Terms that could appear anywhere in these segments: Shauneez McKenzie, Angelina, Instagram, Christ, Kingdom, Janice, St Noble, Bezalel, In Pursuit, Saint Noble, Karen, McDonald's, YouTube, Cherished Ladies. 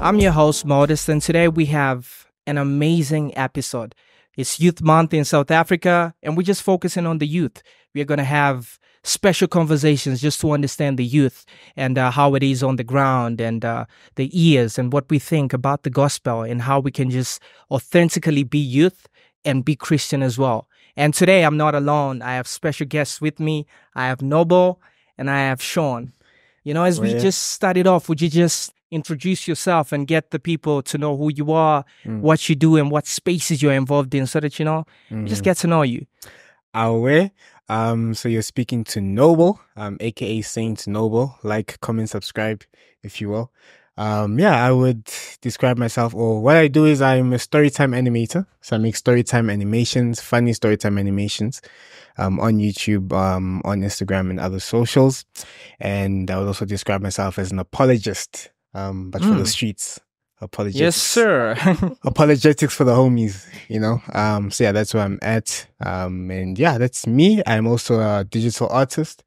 I'm your host, Modest, and today we have an amazing episode. It's Youth Month in South Africa, and we're just focusing on the youth. We're going to have special conversations just to understand the youth and how it is on the ground and the ears and what we think about the gospel and how we can just authentically be youth and be Christian as well. And today I'm not alone. I have special guests with me. I have Noble and I have Shaun. You know, as we just started off, would you just introduce yourself and get the people to know who you are, what you do, and what spaces you're involved in so that, you know, you just get to know you. So you're speaking to Noble, aka Saint Noble. Like, comment, subscribe, if you will. I would describe myself, or what I do is I'm a storytime animator. So I make storytime animations, funny storytime animations, on YouTube, on Instagram and other socials. And I would also describe myself as an apologist, but for the streets. Apologetics. Yes, sir. Apologetics for the homies, you know. So yeah, that's where I'm at. And yeah, that's me. I'm also a digital artist.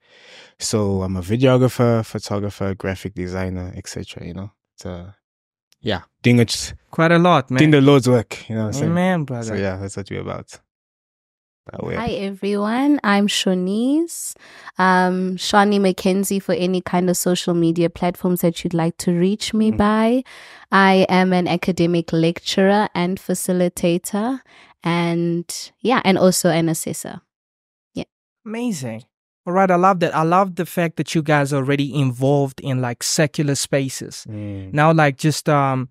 So I'm a videographer, photographer, graphic designer, etc. You know. So yeah, doing it quite a lot, man. Doing the Lord's work, you know what I'm saying? Amen, brother. So yeah, that's what we're about. Hi everyone, I'm Shauneez, Shauneez McKenzie for any kind of social media platforms that you'd like to reach me by. I am an academic lecturer and facilitator and yeah, and also an assessor. Yeah. Amazing. All right, I love that. I love the fact that you guys are already involved in like secular spaces. Now like just in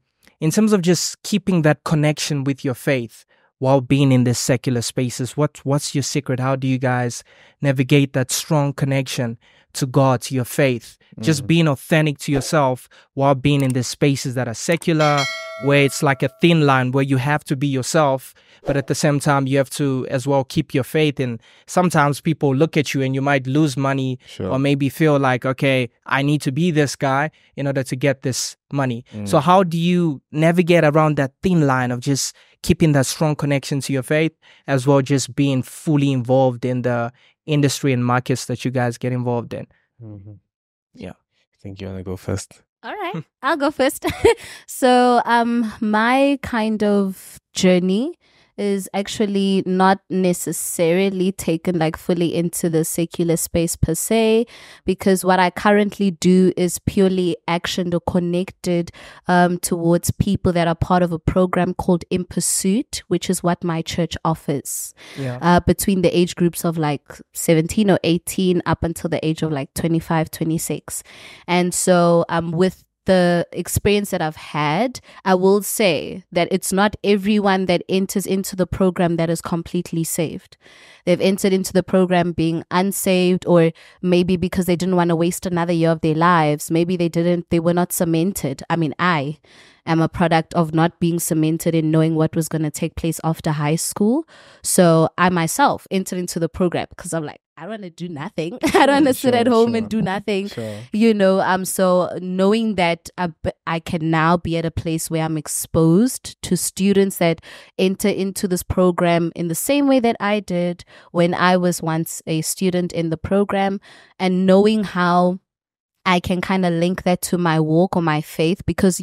terms of just keeping that connection with your faith, while being in these secular spaces, what's your secret? How do you guys navigate that strong connection to God, to your faith? Just being authentic to yourself while being in these spaces that are secular, where it's like a thin line where you have to be yourself, but at the same time, you have to as well keep your faith. And sometimes people look at you and you might lose money or maybe feel like, okay, I need to be this guy in order to get this money. So how do you navigate around that thin line of just keeping that strong connection to your faith as well just being fully involved in the industry and markets that you guys get involved in? Yeah. I think you want to go first. All right, I'll go first. So my kind of journey is actually not necessarily taken like fully into the secular space per se, because what I currently do is purely actioned or connected towards people that are part of a program called In Pursuit, which is what my church offers between the age groups of like 17 or 18 up until the age of like 25, 26. And so with the experience that I've had, I will say that it's not everyone that enters into the program that is completely saved. They've entered into the program being unsaved, or maybe because they didn't want to waste another year of their lives. Maybe they were not cemented. I mean, I am a product of not being cemented in knowing what was going to take place after high school. So I myself entered into the program because I'm like, I don't want to do nothing. I don't want to sit at home and do nothing, you know. So knowing that I can now be at a place where I'm exposed to students that enter into this program in the same way that I did when I was once a student in the program, and knowing how I can kind of link that to my walk or my faith, because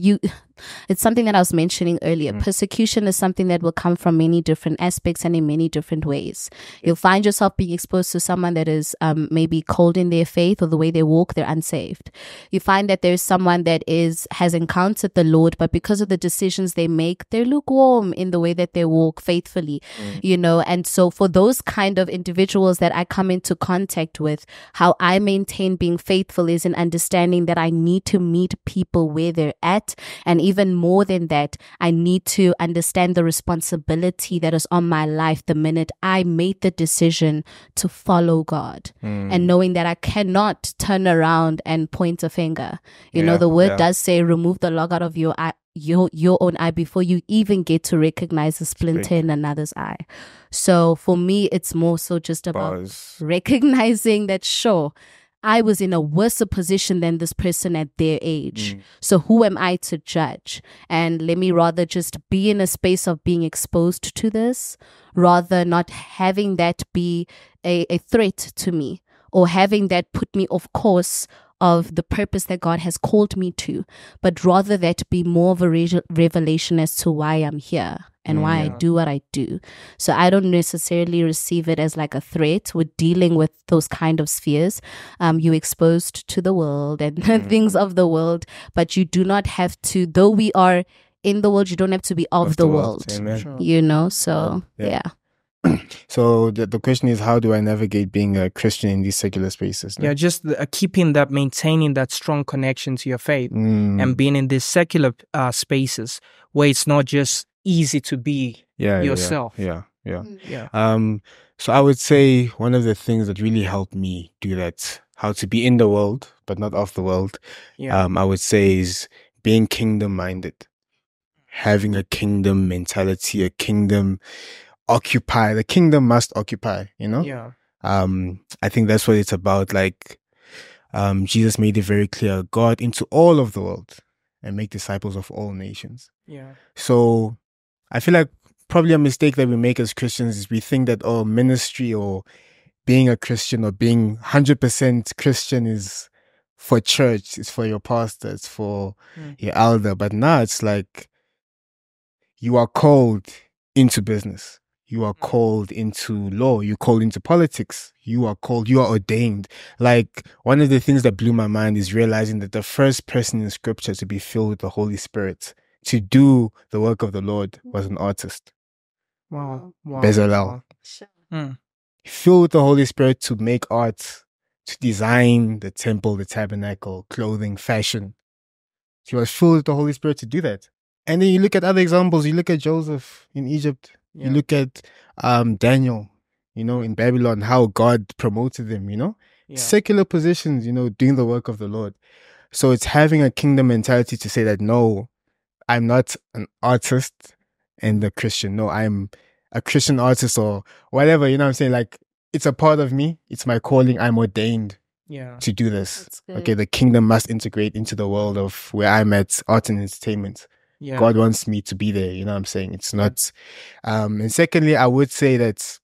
it's something that I was mentioning earlier. Persecution is something that will come from many different aspects and in many different ways. You'll find yourself being exposed to someone that is maybe cold in their faith or the way they walk, they're unsaved. You find that there's someone that has encountered the Lord, but because of the decisions they make, they're lukewarm in the way that they walk faithfully, you know. And so for those kind of individuals that I come into contact with, how I maintain being faithful is in understanding that I need to meet people where they're at, and even more than that, I need to understand the responsibility that is on my life the minute I made the decision to follow God, and knowing that I cannot turn around and point a finger. You know, the word does say, remove the log out of your eye, your own eye, before you even get to recognize the splinter in another's eye. So for me, it's more so just about recognizing that, sure, I was in a worse position than this person at their age. So who am I to judge? And let me rather just be in a space of being exposed to this, rather not having that be a threat to me, or having that put me off course of the purpose that God has called me to, but rather that be more of a revelation as to why I'm here and why I do what I do. So I don't necessarily receive it as like a threat. We're dealing with those kind of spheres. You're exposed to the world and things of the world, but you do not have to, though we are in the world, you don't have to be of the world. Sure. You know, so yeah. So the question is, how do I navigate being a Christian in these secular spaces? No? Yeah, just keeping that, maintaining that strong connection to your faith and being in these secular spaces where it's not just easy to be yourself. Yeah. So I would say one of the things that really helped me do that, how to be in the world but not of the world, I would say is being kingdom-minded, having a kingdom mentality, a kingdom... occupy. The kingdom must occupy, you know? Yeah. I think that's what it's about. Like, Jesus made it very clear, go out into all of the world and make disciples of all nations. Yeah. So I feel like probably a mistake that we make as Christians is we think that, oh, ministry or being a Christian or being 100% Christian is for church, it's for your pastor, it's for your elder. But now it's like, you are called into business. You are called into law. You're called into politics. You are called, you are ordained. Like, one of the things that blew my mind is realizing that the first person in scripture to be filled with the Holy Spirit, to do the work of the Lord, was an artist. Wow. Bezalel. Filled with the Holy Spirit to make art, to design the temple, the tabernacle, clothing, fashion. He was filled with the Holy Spirit to do that. And then you look at other examples. You look at Joseph in Egypt. You look at Daniel, you know, in Babylon, how God promoted them, you know? Secular positions, you know, doing the work of the Lord. So it's having a kingdom mentality to say that, no, I'm not an artist and a Christian. No, I'm a Christian artist or whatever, you know what I'm saying? Like, it's a part of me. It's my calling. I'm ordained to do this. Okay, the kingdom must integrate into the world of where I'm at, art and entertainment. Yeah. God wants me to be there, you know what I'm saying? It's not... and secondly, I would say that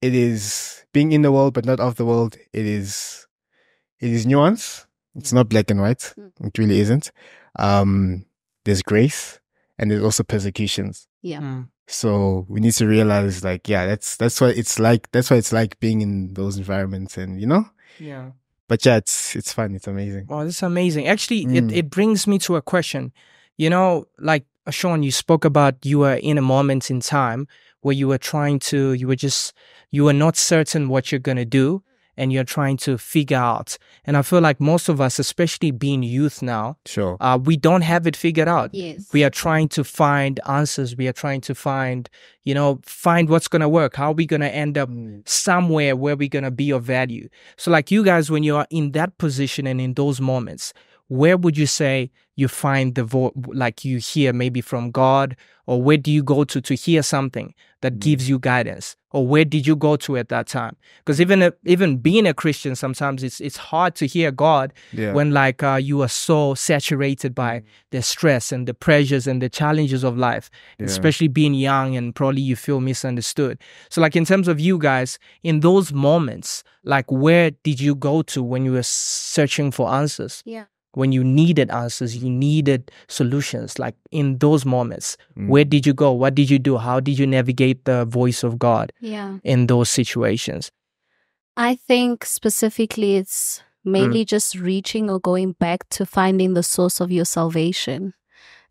it is being in the world but not of the world. It is nuance. It's not black and white. It really isn't. There's grace and there's also persecutions. Yeah. So we need to realize, like, that's what it's like. That's what it's like being in those environments, and you know? Yeah. But yeah, it's fun. It's amazing. Wow, this is amazing. Actually, it brings me to a question. You know, like, Shaun, you spoke about you were in a moment in time where you were trying to, you were not certain what you're going to do and you're trying to figure out. And I feel like most of us, especially being youth now, we don't have it figured out. Yes. We are trying to find answers. We are trying to find, you know, find what's going to work. How are we going to end up somewhere where we're going to be of value? So like you guys, when you are in that position and in those moments, where would you say you find the voice, like you hear maybe from God, or where do you go to hear something that gives you guidance, or where did you go to at that time? Because even being a Christian, sometimes it's hard to hear God when like you are so saturated by the stress and the pressures and the challenges of life, especially being young, and probably you feel misunderstood. So like in terms of you guys, in those moments, like where did you go to when you were searching for answers? Yeah. When you needed answers, you needed solutions, like in those moments, where did you go? What did you do? How did you navigate the voice of God in those situations? I think specifically it's mainly just reaching or going back to finding the source of your salvation.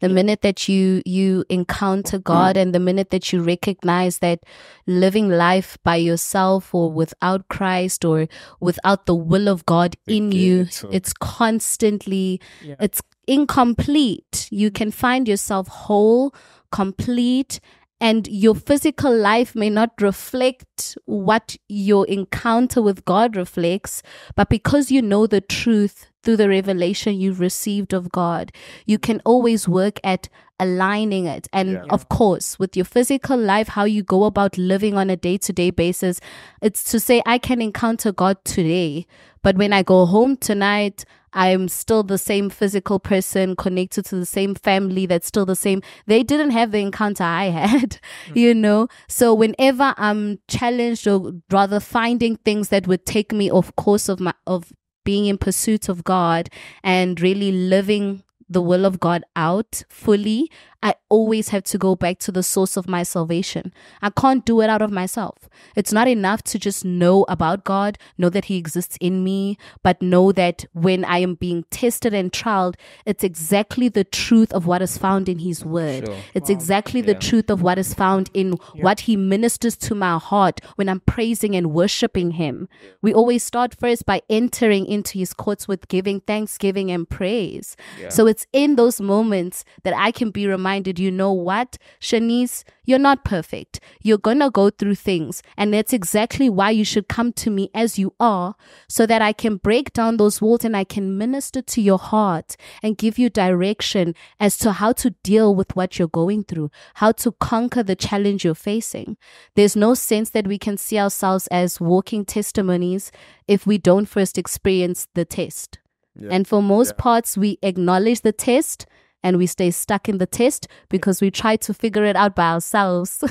The minute that you encounter God and the minute that you recognize that living life by yourself or without Christ or without the will of God in you, it's constantly, it's incomplete. You can find yourself whole, complete, and your physical life may not reflect what your encounter with God reflects, but because you know the truth through the revelation you've received of God, you can always work at aligning it. And of course, with your physical life, how you go about living on a day-to-day basis, it's to say, I can encounter God today, but when I go home tonight, I'm still the same physical person connected to the same family. That's still the same. They didn't have the encounter I had, you know? So whenever I'm challenged, or rather finding things that would take me off course of my, of being in pursuit of God and really living the will of God out fully, I always have to go back to the source of my salvation. I can't do it out of myself. It's not enough to just know about God, know that he exists in me, but know that when I am being tested and trialed, it's exactly the truth of what is found in his word. Sure. It's exactly the truth of what is found in what he ministers to my heart when I'm praising and worshiping him. We always start first by entering into his courts with giving thanksgiving and praise. Yeah. So it's in those moments that I can be reminded, you know what, Shauneez, you're not perfect. You're going to go through things. And that's exactly why you should come to me as you are, so that I can break down those walls and I can minister to your heart and give you direction as to how to deal with what you're going through, how to conquer the challenge you're facing. There's no sense that we can see ourselves as walking testimonies if we don't first experience the test. Yeah. And for most parts, we acknowledge the test, and we stay stuck in the test because we try to figure it out by ourselves.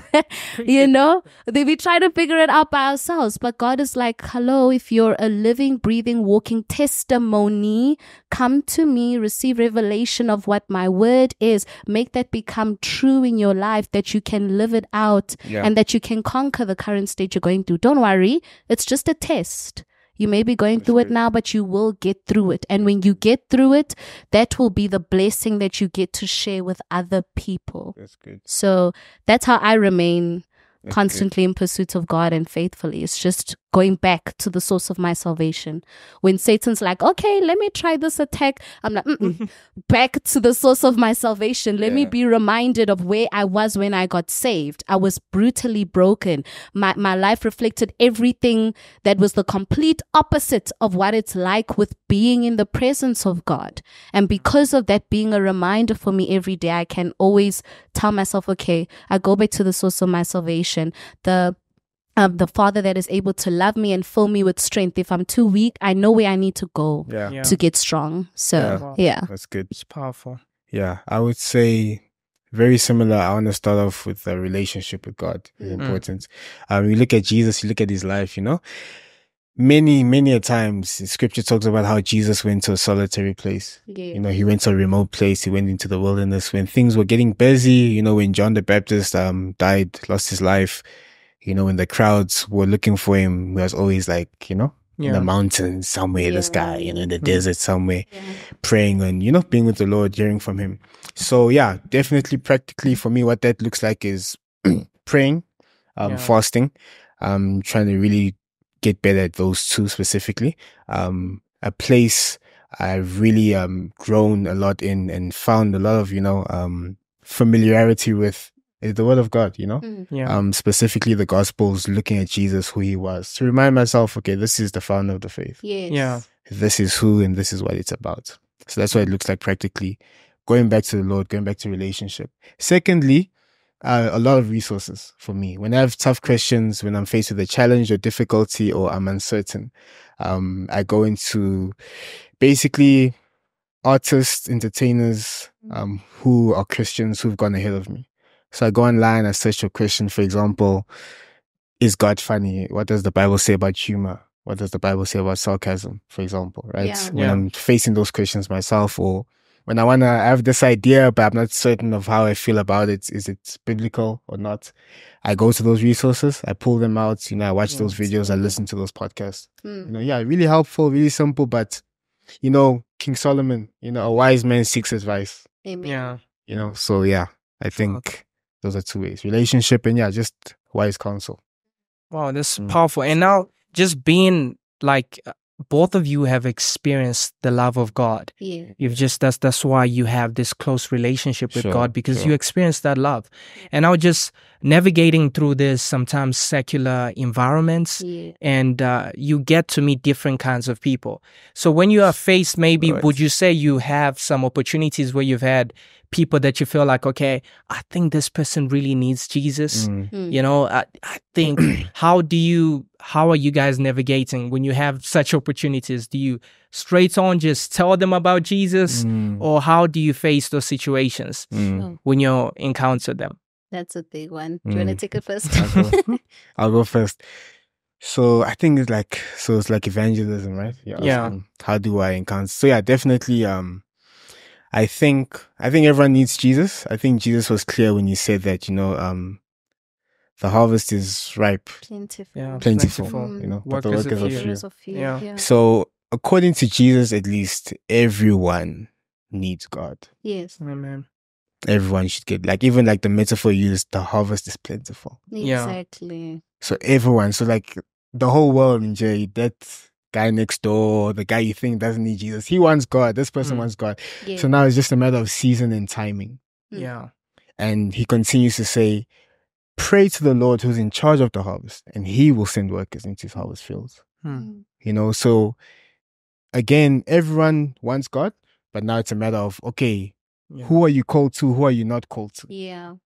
You know, we try to figure it out by ourselves. But God is like, hello, if you're a living, breathing, walking testimony, come to me, receive revelation of what my word is. Make that become true in your life, that you can live it out and that you can conquer the current state you're going through. Don't worry. It's just a test. You may be going through it now, but you will get through it. And when you get through it, that will be the blessing that you get to share with other people. That's good. So that's how I remain constantly in pursuit of God and faithfully. It's just going back to the source of my salvation. When Satan's like, okay, let me try this attack, I'm like, back to the source of my salvation. Let me be reminded of where I was when I got saved. I was brutally broken. My life reflected everything that was the complete opposite of what it's like with being in the presence of God. And because of that being a reminder for me every day, I can always tell myself, okay, I go back to the source of my salvation, the Father that is able to love me and fill me with strength. If I'm too weak, I know where I need to go to get strong. So, that's good. It's powerful. Yeah, I would say very similar. I want to start off with the relationship with God. It's important. You look at Jesus, you look at his life, you know. Many, many a times, scripture talks about how Jesus went to a solitary place. You know, he went to a remote place. He went into the wilderness when things were getting busy. You know, when John the Baptist died, lost his life, you know, when the crowds were looking for him, he was always like, you know, in the mountains somewhere, this guy, you know, in the desert somewhere, praying and, you know, being with the Lord, hearing from him. So yeah, definitely practically for me, what that looks like is praying, fasting, trying to really get better at those two specifically. A place I've really grown a lot in and found a lot of, you know, familiarity with is the word of God, you know? Specifically the Gospels, looking at Jesus, who he was, to remind myself, okay, this is the founder of the faith. This is who and this is what it's about. So that's what it looks like practically. Going back to the Lord, going back to relationship. Secondly, a lot of resources for me. When I have tough questions, when I'm faced with a challenge or difficulty or I'm uncertain, I go into basically artists, entertainers who are Christians who've gone ahead of me. So I go online, I search a question, for example, is God funny? What does the Bible say about humor? What does the Bible say about sarcasm, for example, right? When I'm facing those questions myself, or when I want to have this idea, but I'm not certain of how I feel about it, is it biblical or not? I go to those resources, I pull them out, you know, I watch those videos, I listen to those podcasts. You know, really helpful, really simple, but, you know, King Solomon, you know, a wise man seeks advice. Amen. You know, so yeah, I think... Those are two ways. Relationship and just wise counsel. Wow, that's powerful. And now just being like, both of you have experienced the love of God. You've just, that's why you have this close relationship with God, because you experienced that love. And now just navigating through this sometimes secular environments and you get to meet different kinds of people. So when you are faced, maybe would you say you have some opportunities where you've had people that you feel like, okay, I think this person really needs Jesus. You know, I think, how are you guys navigating when you have such opportunities? Do you straight on just tell them about Jesus, or how do you face those situations when you encounter them? That's a big one. Do you want to take it first? I'll go first. So I think it's like, so it's like evangelism, right? Yeah. How do I encounter? So yeah, definitely. I think everyone needs Jesus. I think Jesus was clear when he said that, you know, the harvest is ripe, plentiful, you know, but the workers are few. Yeah. So according to Jesus, at least everyone needs God. Yes. Amen. Everyone should get, like, even like the metaphor used, the harvest is plentiful. Exactly. Yeah. So everyone, so like the whole world, Njay, that guy next door, the guy you think doesn't need Jesus, he wants God. This person wants God. Yeah. So now it's just a matter of season and timing. Yeah. And he continues to say, pray to the Lord who's in charge of the harvest, and he will send workers into his harvest fields. You know, so again, everyone wants God, but now it's a matter of, okay, who are you called to? Who are you not called to? Yeah.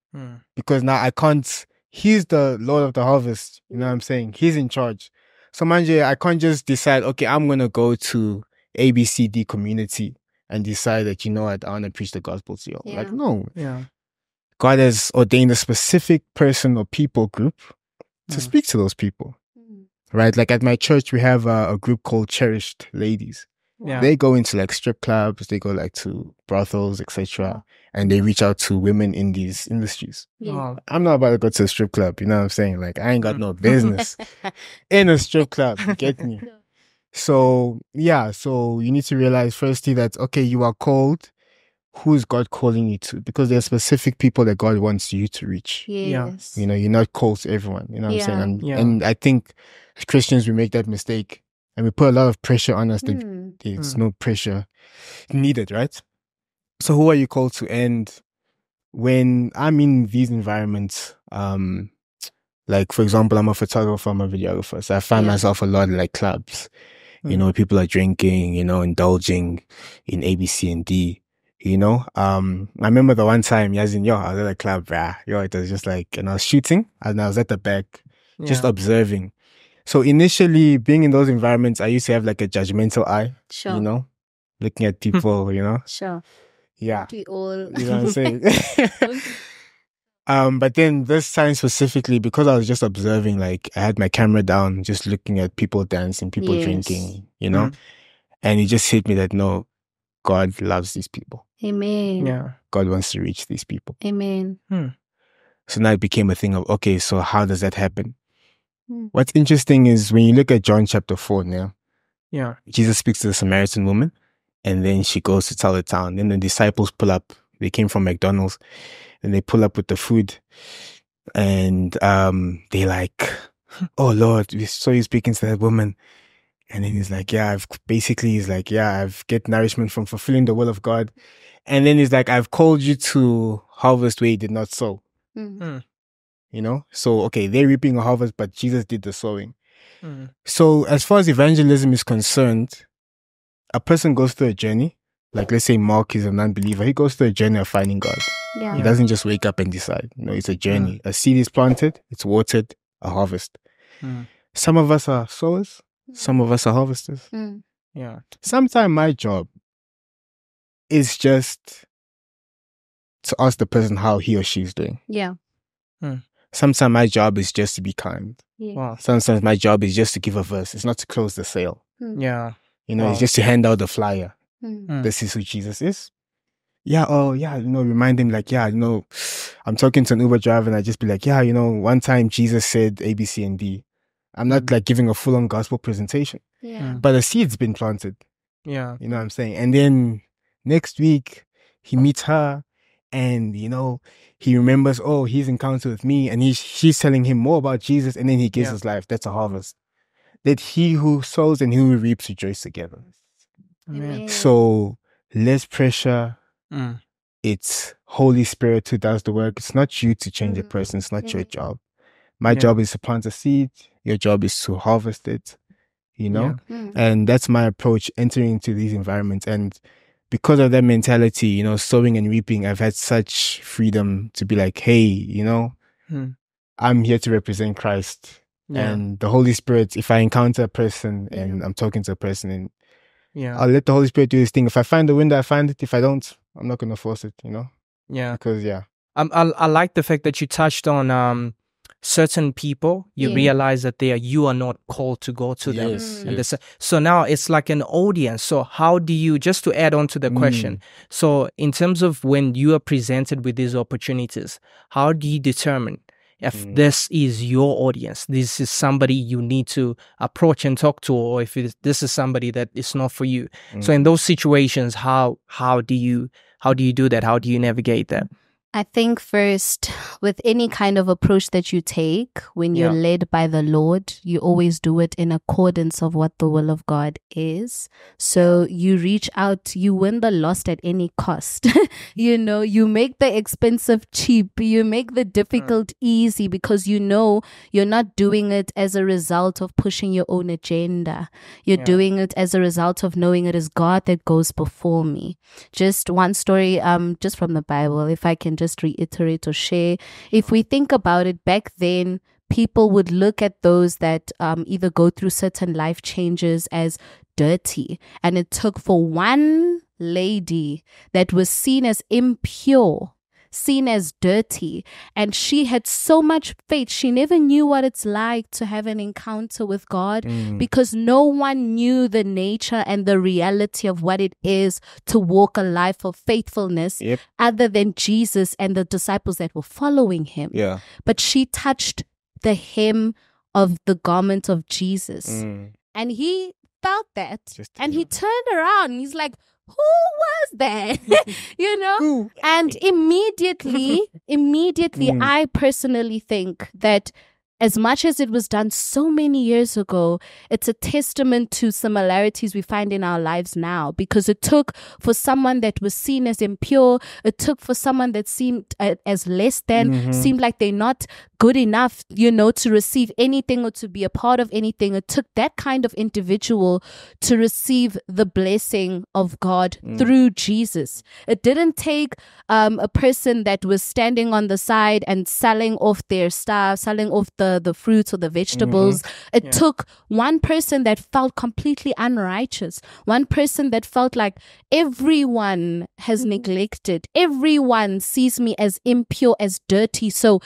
Because now I can't, he's the Lord of the harvest. You know what I'm saying? He's in charge. So Manje, I can't just decide, okay, I'm going to go to ABCD community and decide that, you know what, I want to preach the gospel to you. Yeah. Like, no. Yeah. God has ordained a specific person or people group to speak to those people. Right? Like at my church, we have a group called Cherished Ladies. Yeah. They go into like strip clubs, they go like to brothels, etc., and they reach out to women in these industries. Yeah. I'm not about to go to a strip club, you know what I'm saying? Like, I ain't got no business in a strip club, you get me? So, yeah, so you need to realize firstly that, okay, you are called, who's God calling you to? Because there are specific people that God wants you to reach. Yes. You know, you're not called to everyone, you know what I'm saying? And I think as Christians, we make that mistake. And we put a lot of pressure on us that there's no pressure needed, right? So who are you called to? And when I'm in these environments, like, for example, I'm a photographer, I'm a videographer. So I find myself a lot in like clubs, you know, people are drinking, you know, indulging in A, B, C, and D, you know? I remember the one time, I was at a club, it was just like, and I was shooting and I was at the back, just observing. So initially, being in those environments, I used to have like a judgmental eye, you know, looking at people, you know. Yeah. We all. You know what I'm saying? But then this time specifically, because I was just observing, like I had my camera down, just looking at people dancing, people drinking, you know. And it just hit me that, no, God loves these people. Amen. Yeah. God wants to reach these people. Amen. So now it became a thing of, okay, so how does that happen? What's interesting is when you look at John chapter 4 now, Jesus speaks to the Samaritan woman and then she goes to tell the town. Then the disciples pull up. They came from McDonald's and they pull up with the food and they're like, oh Lord, we saw you speaking to that woman. And then he's like, I've get nourishment from fulfilling the will of God. And then he's like, I've called you to harvest where you did not sow. You know, so, okay, they're reaping a harvest, but Jesus did the sowing. So as far as evangelism is concerned, a person goes through a journey. Like, let's say Mark is a non-believer. He goes through a journey of finding God. He doesn't just wake up and decide. You know, it's a journey. A seed is planted, it's watered, a harvest. Some of us are sowers. Some of us are harvesters. Sometimes my job is just to ask the person how he or she is doing. Sometimes my job is just to be kind. Sometimes my job is just to give a verse. It's not to close the sale. You know, it's just to hand out the flyer. This is who Jesus is. You know, remind him like, you know, I'm talking to an Uber driver and I just be like, you know, one time Jesus said A, B, C, and D. I'm not like giving a full-on gospel presentation. But a seed's been planted. You know what I'm saying? And then next week, he meets her. And, you know, he remembers, oh, he's encountered with me and she's telling him more about Jesus and then he gives his life. That's a harvest. That he who sows and he who reaps rejoice together. Amen. So less pressure. It's Holy Spirit who does the work. It's not you to change a person. It's not your job. My job is to plant a seed. Your job is to harvest it, you know. And that's my approach entering into these environments. And because of that mentality, you know, sowing and reaping, I've had such freedom to be like, hey, you know, I'm here to represent Christ and the Holy Spirit. If I encounter a person and I'm talking to a person and I'll let the Holy Spirit do his thing. If I find the window, I find it. If I don't, I'm not going to force it, you know? Because, I like the fact that you touched on certain people, you realize that you are not called to go to them. So now it's like an audience. So how do you, just to add on to the question, so in terms of when you are presented with these opportunities, how do you determine if this is your audience, this is somebody you need to approach and talk to, or if this is somebody that is not for you? So in those situations, how do you do that? How do you navigate that? I think first, with any kind of approach that you take, when you're led by the Lord, you always do it in accordance of what the will of God is. So you reach out, you win the lost at any cost. You know, you make the expensive cheap, you make the difficult easy, because you know you're not doing it as a result of pushing your own agenda. You're doing it as a result of knowing it is God that goes before me. Just one story, just from the Bible, if I can just reiterate or share. If we think about it, back then people would look at those that either go through certain life changes as dirty, and it took for one lady that was seen as impure, seen as dirty, and she had so much faith. She never knew what it's like to have an encounter with God, because no one knew the nature and the reality of what it is to walk a life of faithfulness other than Jesus and the disciples that were following him. But she touched the hem of the garment of Jesus, and he felt that, and he turned around and he's like, who was that? You know? Ooh. And immediately, I personally think that as much as it was done so many years ago, it's a testament to similarities we find in our lives now, because it took for someone that was seen as impure, it took for someone that seemed as less than, seemed like they're not good enough, you know, to receive anything or to be a part of anything. It took that kind of individual to receive the blessing of God through Jesus. It didn't take a person that was standing on the side and selling off their stuff, selling off the fruits or the vegetables. It took one person that felt completely unrighteous, one person that felt like everyone has neglected, everyone sees me as impure, as dirty. So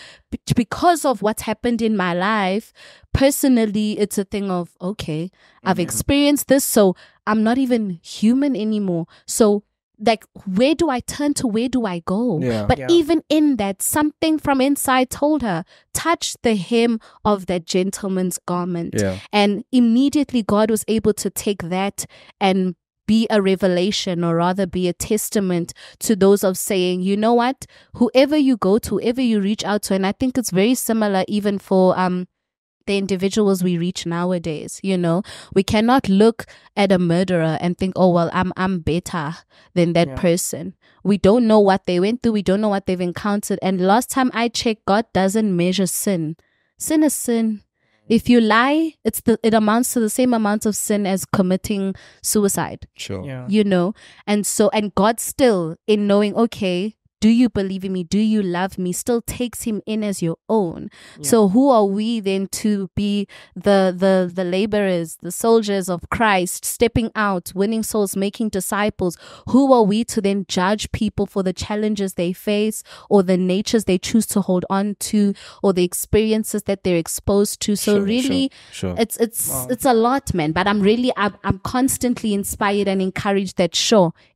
because of what's happened in my life, personally, it's a thing of, okay, I've experienced this, so I'm not even human anymore. So like, where do I turn to? Where do I go? But even in that, something from inside told her, touch the hem of that gentleman's garment. And immediately God was able to take that and be a revelation, or rather be a testament to those of saying, you know what, whoever you go to, whoever you reach out to. And I think it's very similar even for the individuals we reach nowadays. You know, we cannot look at a murderer and think, oh well, I'm better than that person. We don't know what they went through, we don't know what they've encountered. And last time I checked, God doesn't measure sin. Sin is sin. If you lie, it amounts to the same amount of sin as committing suicide. You know, and God still, in knowing, okay, do you believe in me? Do you love me? Still takes him in as your own. So who are we then to be the laborers, the soldiers of Christ, stepping out, winning souls, making disciples? Who are we to then judge people for the challenges they face, or the natures they choose to hold on to, or the experiences that they're exposed to? So it's a lot, man. But I'm constantly inspired and encouraged that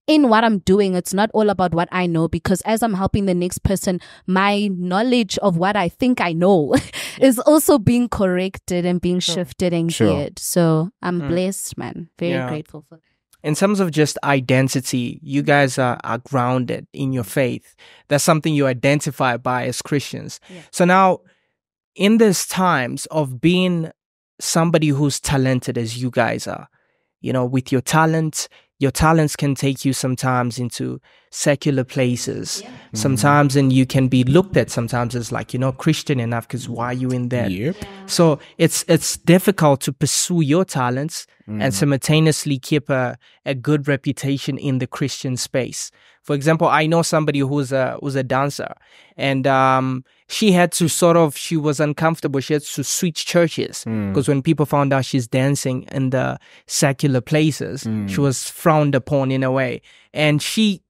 in what I'm doing, it's not all about what I know, because as I'm helping the next person, my knowledge of what I think I know is also being corrected and being shifted and geared. So I'm blessed, man. Very grateful for that. In terms of just identity, you guys are grounded in your faith. That's something you identify by as Christians. So now, in these times of being somebody who's talented as you guys are, you know, with your talent, your talents can take you sometimes into secular places, sometimes, and you can be looked at sometimes as like, you're not Christian enough, because why are you in there? So it's difficult to pursue your talents and simultaneously keep a good reputation in the Christian space. For example, I know somebody who's a dancer, and she had to she was uncomfortable. She had to switch churches, because when people found out she's dancing in the secular places, she was frowned upon in a way. And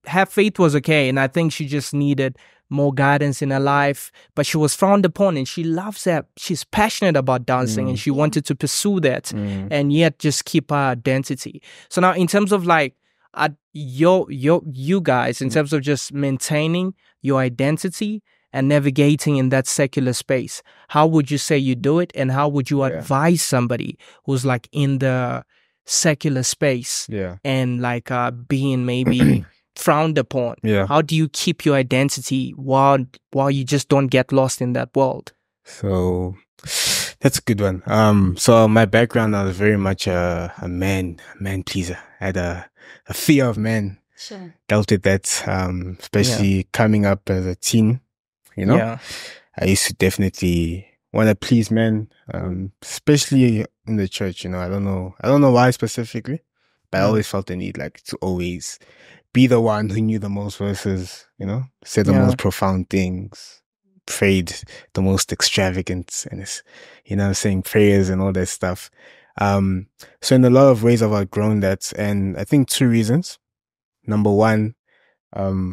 her faith was okay, and I think she just needed more guidance in her life, but she was frowned upon, and she loves that. She's passionate about dancing, and she wanted to pursue that, and yet just keep her identity. So now, in terms of like, you guys, in terms of just maintaining your identity and navigating in that secular space, how would you say you do it, and how would you advise somebody who's like in the secular space and like being maybe frowned upon? How do you keep your identity while you just don't get lost in that world? So that's a good one. So my background, I was very much a man pleaser. I had a fear of men. Sure. Dealt with that, especially coming up as a teen, you know. I used to definitely want to please men, especially in the church, you know. I don't know why specifically, but I always felt the need like to always be the one who knew the most verses, you know, said the most profound things, prayed the most extravagant, and it's, you know what I'm saying, prayers and all that stuff. So in a lot of ways I've outgrown that, and I think 2 reasons. Number one, I'll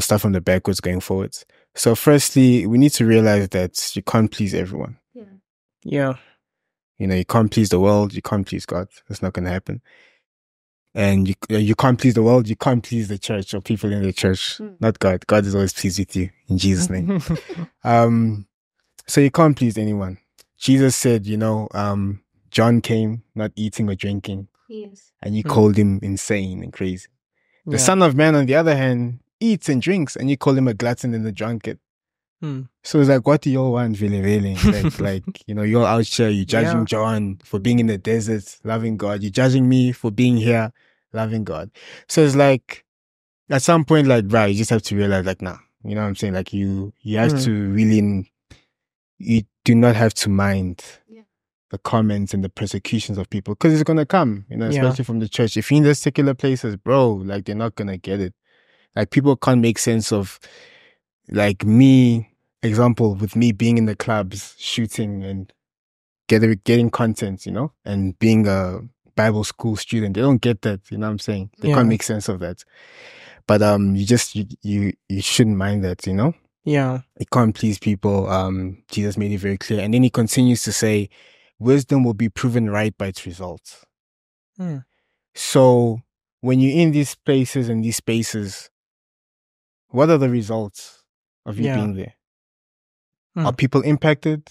start from the backwards going forwards. So firstly, we need to realize that you can't please everyone. You know, you can't please the world, you can't please God. That's not going to happen. And you can't please the world, you can't please the church or people in the church. Not God. God is always pleased with you, in Jesus' name. So you can't please anyone. Jesus said, you know, John came not eating or drinking. Yes. And you called him insane and crazy. The Son of Man, on the other hand, eats and drinks, and you call him a glutton and a drunkard. So it's like, what do y'all want, really? Like, you know, you're out here, you're judging John for being in the desert, loving God. You're judging me for being here, loving God. So it's like, at some point, like, bro, you just have to realize, like, nah, you know what I'm saying? Like, you have to really, you do not have to mind the comments and the persecutions of people, because it's going to come, you know, especially from the church. If you're in the secular places, bro, like, they're not going to get it. Like, people can't make sense of, like, me, example, with me being in the clubs, shooting and getting content, you know, and being a Bible school student. They don't get that, you know what I'm saying? They can't make sense of that. But you shouldn't mind that, you know? Yeah. It can't please people. Jesus made it very clear. And then he continues to say, wisdom will be proven right by its results. So when you're in these places and these spaces, what are the results of you being there? Are people impacted?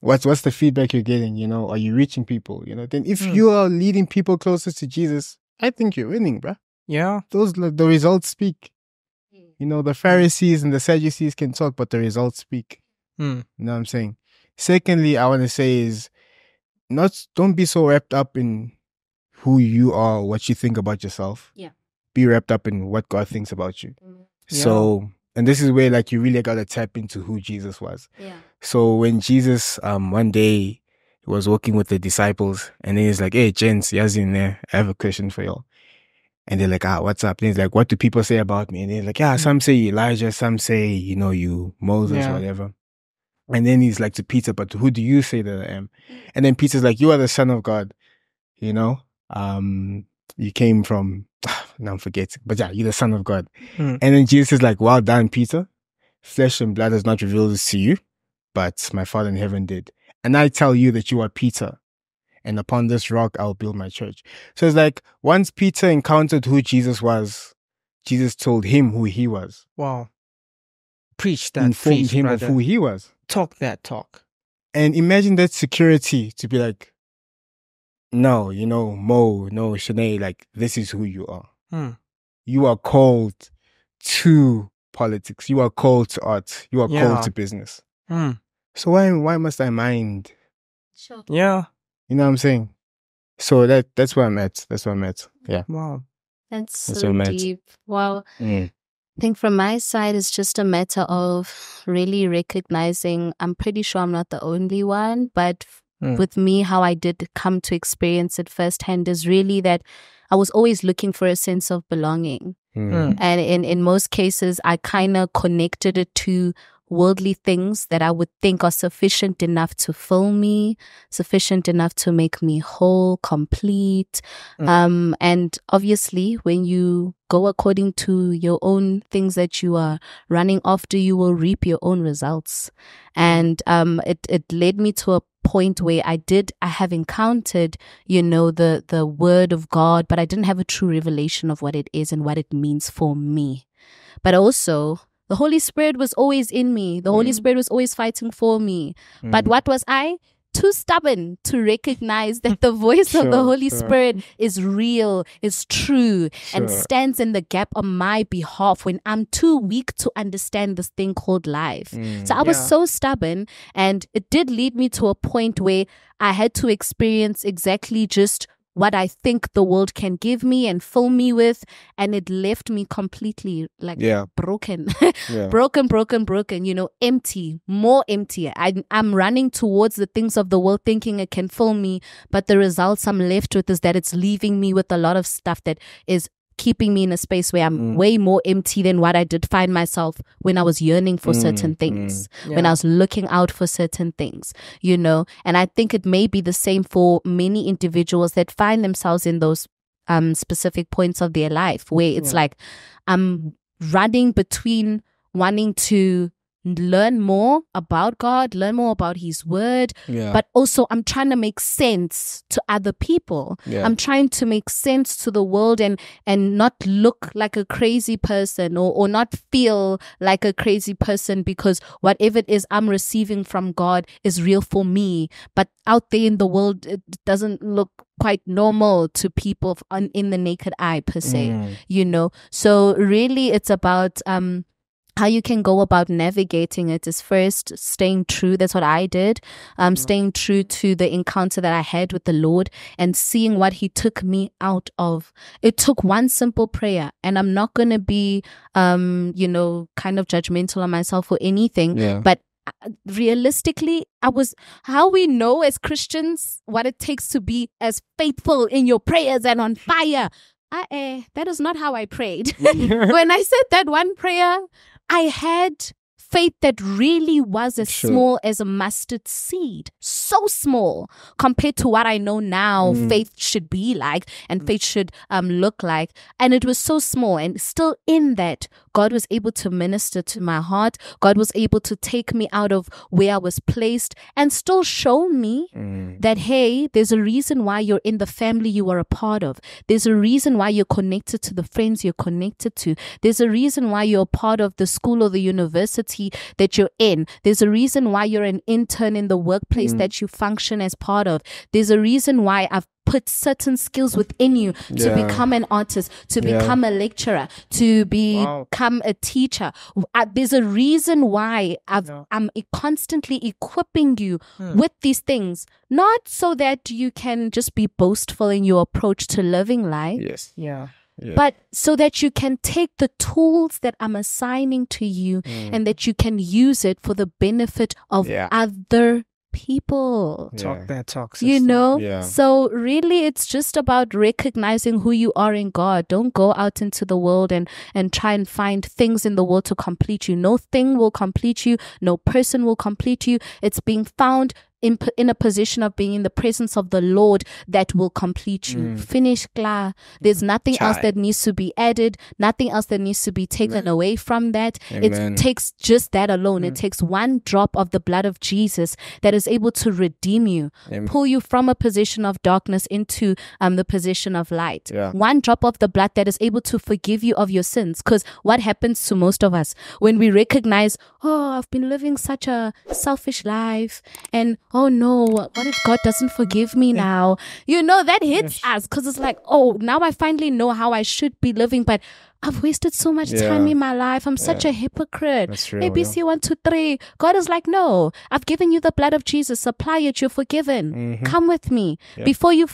What's the feedback you're getting? You know, are you reaching people? You know, then if you are leading people closer to Jesus, I think you're winning, bruh. Yeah. The results speak. You know, the Pharisees and the Sadducees can talk, but the results speak. You know what I'm saying? Secondly, I want to say is don't be so wrapped up in who you are, what you think about yourself. Yeah. Be wrapped up in what God thinks about you. So, and this is where, like, you really got to tap into who Jesus was. Yeah. So when Jesus, one day, he was walking with the disciples, and then he's like, hey, gents, Yazi in there, I have a question for y'all. And they're like, what's up? And he's like, what do people say about me? And they're like, some say Elijah, some say, you know, you, Moses, whatever. And then he's like to Peter, but who do you say that I am? And then Peter's like, you are the Son of God, you know? You came from, now I'm forgetting, but yeah, you're the Son of God. And then Jesus is like, well done, Peter. Flesh and blood has not revealed this to you, but my Father in heaven did. And I tell you that you are Peter, and upon this rock I'll build my church. So it's like, once Peter encountered who Jesus was, Jesus told him who he was. Wow. Preach that. Informed him brother. Of who he was. Talk that talk. And imagine that security to be like, no, you know, Mo, no, Shanae, like, this is who you are. You are called to politics. You are called to art. You are called to business. So why must I mind? Sure. Yeah. You know what I'm saying? So that's where I'm at. That's where I'm at. Yeah. Wow. That's so deep. Wow. I think from my side, it's just a matter of really recognizing, I'm pretty sure I'm not the only one, but with me, how I did come to experience it firsthand is really that I was always looking for a sense of belonging. And in most cases, I kind of connected it to worldly things that I would think are sufficient enough to fill me, sufficient enough to make me whole, complete. And obviously, when you go according to your own things that you are running after, you will reap your own results. And it led me to a point where I have encountered, you know, the word of God, but I didn't have a true revelation of what it is and what it means for me. But also, the Holy Spirit was always in me. The Holy Spirit was always fighting for me. But what was I? Too stubborn to recognize that the voice of the Holy Spirit is real, is true, and stands in the gap on my behalf when I'm too weak to understand this thing called life. So I was so stubborn, and it did lead me to a point where I had to experience exactly just what I think the world can give me and fill me with, and it left me completely like broken. broken, you know, empty, more empty. I'm running towards the things of the world thinking it can fill me, but the results I'm left with is that it's leaving me with a lot of stuff that is keeping me in a space where I'm way more empty than what I did find myself when I was yearning for certain things, when I was looking out for certain things, you know. And I think it may be the same for many individuals that find themselves in those specific points of their life where it's like, I'm running between wanting to learn more about God, learn more about His word, but also I'm trying to make sense to other people. I'm trying to make sense to the world and not look like a crazy person or not feel like a crazy person, because whatever it is I'm receiving from God is real for me. But out there in the world, it doesn't look quite normal to people in the naked eye per se, you know. So really it's about how you can go about navigating it is first staying true. That's what I did. Staying true to the encounter that I had with the Lord and seeing what He took me out of. It took one simple prayer, and I'm not going to be, you know, kind of judgmental on myself or anything, but realistically, how we know as Christians what it takes to be as faithful in your prayers and on fire. That is not how I prayed. When I said that one prayer, I had faith that really was as small as a mustard seed. So small compared to what I know now faith should be like and faith should look like. And it was so small, and still in that, God was able to minister to my heart. God was able to take me out of where I was placed and still show me that, hey, there's a reason why you're in the family you are a part of. There's a reason why you're connected to the friends you're connected to. There's a reason why you're a part of the school or the university that you're in. There's a reason why you're an intern in the workplace that you function as part of. There's a reason why I've put certain skills within you to become an artist, to become a lecturer, to become a teacher. There's a reason why I'm constantly equipping you with these things, not so that you can just be boastful in your approach to living life. But so that you can take the tools that I'm assigning to you and that you can use it for the benefit of other people. Talk that talk, sister. You know? So really it's just about recognizing who you are in God. Don't go out into the world and try and find things in the world to complete you. No thing will complete you. No person will complete you. It's being found in a position of being in the presence of the Lord that will complete you. Finish, klar. There's nothing else that needs to be added, nothing else that needs to be taken away from that. Amen. It takes just that alone. It takes one drop of the blood of Jesus that is able to redeem you, pull you from a position of darkness into the position of light. One drop of the blood that is able to forgive you of your sins. Because what happens to most of us when we recognize, oh, I've been living such a selfish life, and oh no, what if God doesn't forgive me now? You know, that hits us, because it's like, oh, now I finally know how I should be living, but I've wasted so much time in my life. I'm such a hypocrite. ABC 1, 2, 3. God is like, no, I've given you the blood of Jesus. Apply it. You're forgiven. Come with me. Before you,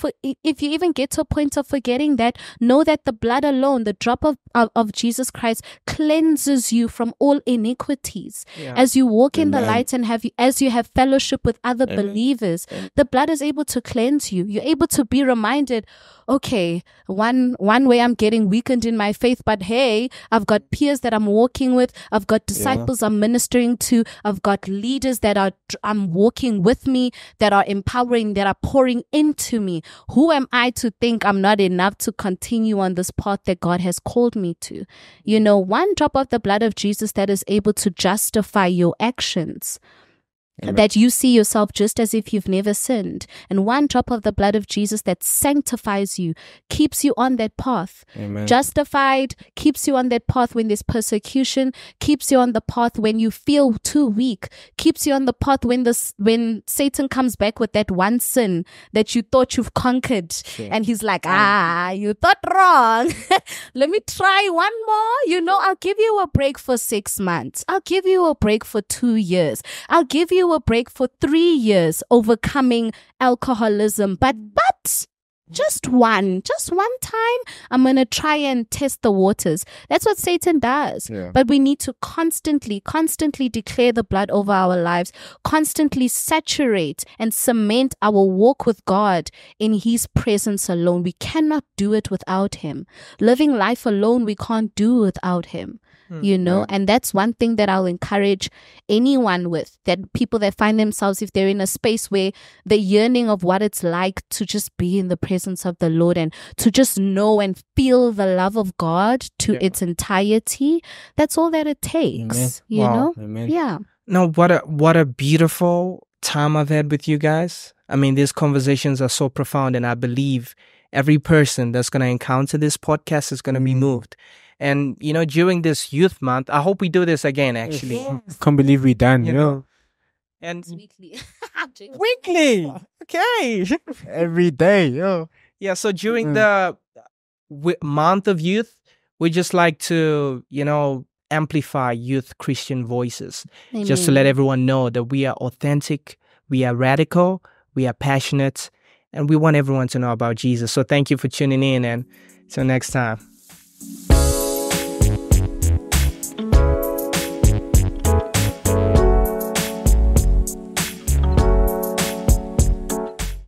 if you even get to a point of forgetting that, know that the blood alone, the drop of Jesus Christ, cleanses you from all iniquities. As you walk in the light and as you have fellowship with other believers, the blood is able to cleanse you. You're able to be reminded, okay, one way I'm getting weakened in my faith, but that, hey, I've got peers that I'm walking with, I've got disciples I'm ministering to, I've got leaders that I'm walking with me, that are empowering, that are pouring into me. Who am I to think I'm not enough to continue on this path that God has called me to? You know, one drop of the blood of Jesus that is able to justify your actions. Amen. That you see yourself just as if you've never sinned. And one drop of the blood of Jesus that sanctifies you, keeps you on that path. Amen. Justified, keeps you on that path when there's persecution, keeps you on the path when you feel too weak, keeps you on the path when Satan comes back with that one sin that you thought you've conquered. Sure. And he's like, you thought wrong. Let me try one more. You know, I'll give you a break for 6 months. I'll give you a break for 2 years. I'll give you a break for 3 years overcoming alcoholism, but just one time I'm gonna try and test the waters. That's what Satan does. But we need to constantly declare the blood over our lives, constantly saturate and cement our walk with God in his presence alone. We cannot do it without him. Living life alone, we can't do without him. You know, and that's one thing that I'll encourage anyone with, that people that find themselves, if they're in a space where the yearning of what it's like to just be in the presence of the Lord and to just know and feel the love of God to its entirety, that's all that it takes. Amen. You know? Amen. Yeah. No, what a beautiful time I've had with you guys. I mean, these conversations are so profound, and I believe every person that's going to encounter this podcast is going to be moved. And, you know, during this youth month, I hope we do this again, actually. Yes. Can't believe we're done, you know. And it's weekly. Weekly! Okay. Every day, yo. Yeah, so during the month of youth, we just like to, you know, amplify youth Christian voices. Amen. Just to let everyone know that we are authentic, we are radical, we are passionate, and we want everyone to know about Jesus. So thank you for tuning in, and till next time.